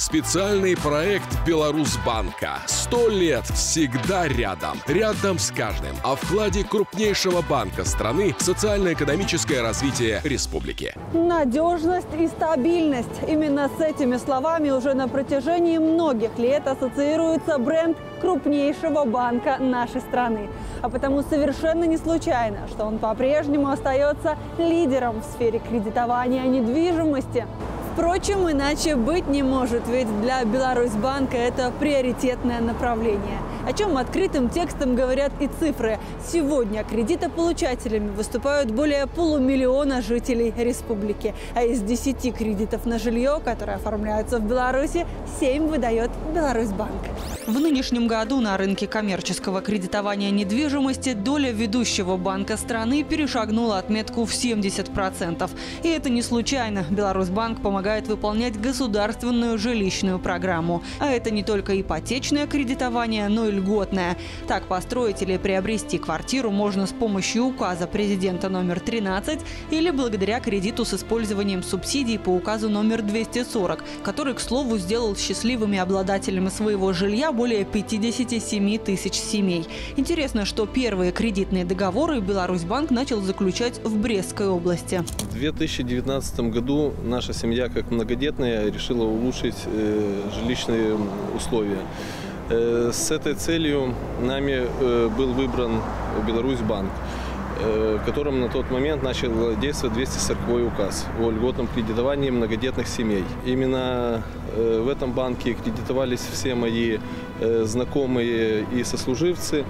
Специальный проект Беларусбанка. 100 лет всегда рядом. Рядом с каждым. О вкладе крупнейшего банка страны в социально-экономическое развитие республики. Надежность и стабильность. Именно с этими словами уже на протяжении многих лет ассоциируется бренд крупнейшего банка нашей страны. А потому совершенно не случайно, что он по-прежнему остается лидером в сфере кредитования недвижимости. Впрочем, иначе быть не может, ведь для Беларусьбанка это приоритетное направление. О чем открытым текстом говорят и цифры. Сегодня кредитополучателями выступают более полумиллиона жителей республики. А из 10 кредитов на жилье, которые оформляются в Беларуси, 7 выдает Беларусьбанк. В нынешнем году на рынке коммерческого кредитования недвижимости доля ведущего банка страны перешагнула отметку в 70%. И это не случайно. Беларусьбанк помогает выполнять государственную жилищную программу. А это не только ипотечное кредитование, но и льготное. Так построить или приобрести квартиру можно с помощью указа президента номер 13 или благодаря кредиту с использованием субсидий по указу номер 240, который, к слову, сделал счастливыми обладателями своего жилья более 57 тысяч семей. Интересно, что первые кредитные договоры Беларусьбанк начал заключать в Брестской области. В 2019 году наша семья, как многодетная, решила улучшить жилищные условия. С этой целью нами был выбран Беларусьбанк, в котором на тот момент начал действовать 240-й указ о льготном кредитовании многодетных семей. Именно в этом банке кредитовались все мои знакомые и сослуживцы.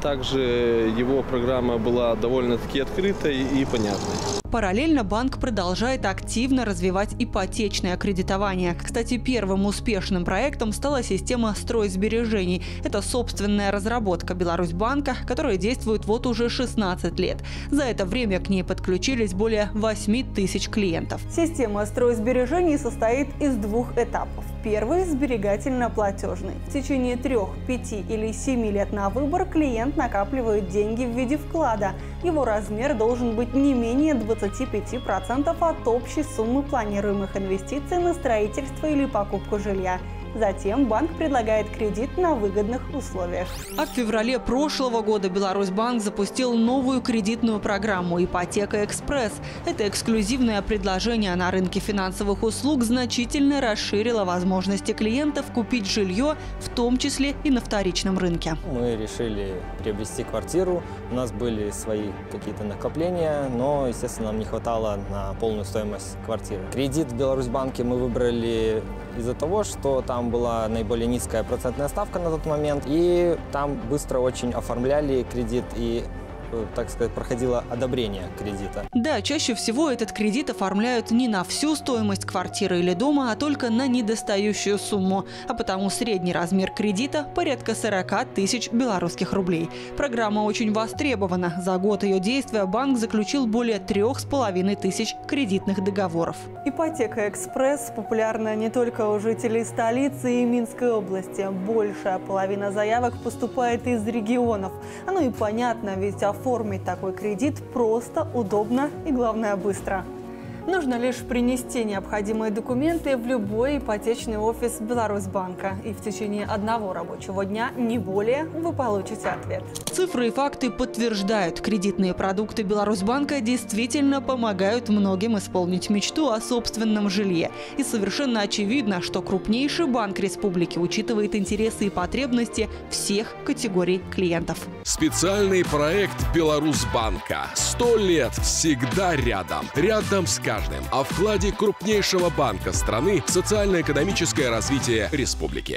Также его программа была довольно-таки открытой и понятной. Параллельно банк продолжает активно развивать ипотечное кредитование. Кстати, первым успешным проектом стала система стройсбережений. Это собственная разработка Беларусьбанка, которая действует вот уже 16 лет. За это время к ней подключились более 8 тысяч клиентов. Система стройсбережений состоит из двух этапов. Первый – сберегательно-платежный. В течение 3, 5 или 7 лет на выбор клиент накапливает деньги в виде вклада. Его размер должен быть не менее 25% от общей суммы планируемых инвестиций на строительство или покупку жилья. Затем банк предлагает кредит на выгодных условиях. А в феврале прошлого года Беларусьбанк запустил новую кредитную программу «Ипотека Экспресс». Это эксклюзивное предложение на рынке финансовых услуг значительно расширило возможности клиентов купить жилье, в том числе и на вторичном рынке. Мы решили приобрести квартиру. У нас были свои какие-то накопления, но, естественно, нам не хватало на полную стоимость квартиры. Кредит в Беларусьбанке мы выбрали из-за того, что там была наиболее низкая процентная ставка на тот момент, и там быстро очень оформляли кредит и, так сказать, проходило одобрение кредита. Да, чаще всего этот кредит оформляют не на всю стоимость квартиры или дома, а только на недостающую сумму. А потому средний размер кредита – порядка 40 тысяч белорусских рублей. Программа очень востребована. За год ее действия банк заключил более 3500 кредитных договоров. Ипотека «Экспресс» популярна не только у жителей столицы и Минской области. Большая половина заявок поступает из регионов. Оно и понятно, ведь оформить такой кредит просто, удобно и, главное, быстро. Нужно лишь принести необходимые документы в любой ипотечный офис Беларусьбанка. И в течение одного рабочего дня, не более, вы получите ответ. Цифры и факты подтверждают, кредитные продукты Беларусьбанка действительно помогают многим исполнить мечту о собственном жилье. И совершенно очевидно, что крупнейший банк республики учитывает интересы и потребности всех категорий клиентов. Специальный проект Беларусьбанка. 100 лет всегда рядом. Рядом с каждым. О вкладе крупнейшего банка страны в социально-экономическое развитие республики.